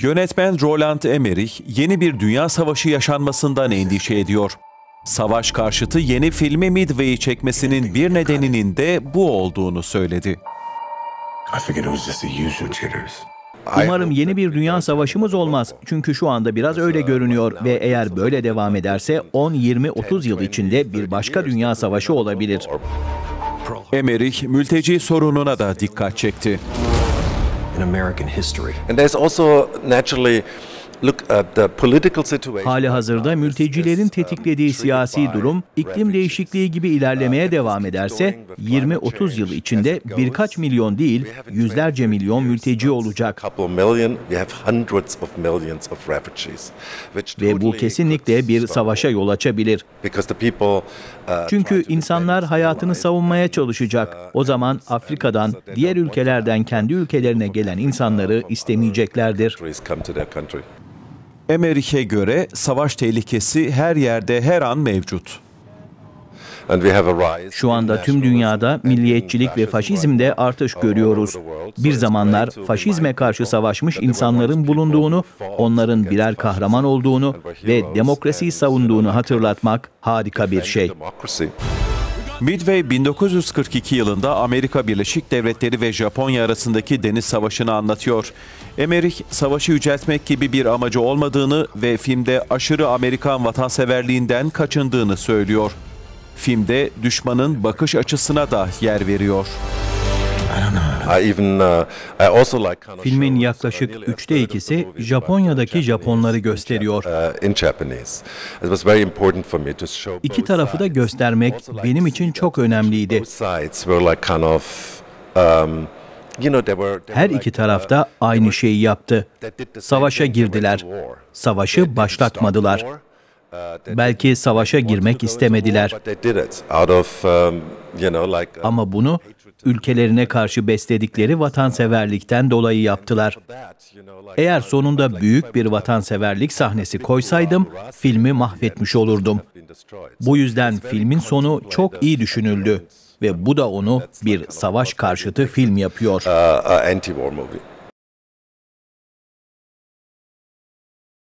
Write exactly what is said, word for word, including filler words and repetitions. Yönetmen Roland Emmerich yeni bir dünya savaşı yaşanmasından endişe ediyor. Savaş karşıtı yeni filmi Midway'i çekmesinin bir nedeninin de bu olduğunu söyledi. Umarım yeni bir dünya savaşımız olmaz. Çünkü şu anda biraz öyle görünüyor ve eğer böyle devam ederse on, yirmi, otuz yıl içinde bir başka dünya savaşı olabilir. Emmerich mülteci sorununa da dikkat çekti. Hali hazırda mültecilerin tetiklediği siyasi durum, iklim değişikliği gibi ilerlemeye devam ederse yirmi otuz yıl içinde birkaç milyon değil, yüzlerce milyon mülteci olacak. Ve bu kesinlikle bir savaşa yol açabilir. Çünkü insanlar hayatını savunmaya çalışacak. O zaman Afrika'dan, diğer ülkelerden kendi ülkelerine gelen insanları istemeyeceklerdir. Emmerich'e göre savaş tehlikesi her yerde her an mevcut. Şu anda tüm dünyada milliyetçilik ve faşizmde artış görüyoruz. Bir zamanlar faşizme karşı savaşmış insanların bulunduğunu, onların birer kahraman olduğunu ve demokrasiyi savunduğunu hatırlatmak harika bir şey. Midway bin dokuz yüz kırk iki yılında Amerika Birleşik Devletleri ve Japonya arasındaki deniz savaşını anlatıyor. Emmerich, savaşı yüceltmek gibi bir amacı olmadığını ve filmde aşırı Amerikan vatanseverliğinden kaçındığını söylüyor. Filmde düşmanın bakış açısına da yer veriyor. Filmin yaklaşık üçte ikisi Japonya'daki Japonları gösteriyor. İki tarafı da göstermek benim için çok önemliydi. Her iki taraf da aynı şeyi yaptı. Savaşa girdiler. Savaşı başlatmadılar. Belki savaşa girmek istemediler. Ama bunu ülkelerine karşı besledikleri vatanseverlikten dolayı yaptılar. Eğer sonunda büyük bir vatanseverlik sahnesi koysaydım, filmi mahvetmiş olurdum. Bu yüzden filmin sonu çok iyi düşünüldü ve bu da onu bir savaş karşıtı film yapıyor.